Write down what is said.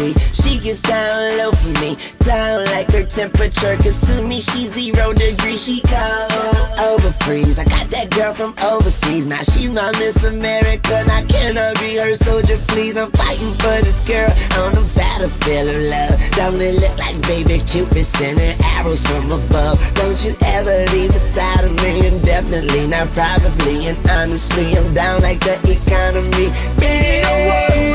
sweet. She gets down low for me, down like her temperature, cause to me she's 0 degrees. She cold, over freeze. I got that girl from overseas, now she's my Miss America. Now can I be her soldier please? I'm fighting for this girl on the battlefield of love. Don't it look like baby Cupid sending arrows from above? Don't you ever leave beside of me, indefinitely, not probably, and honestly I'm down like the economy. Yeah.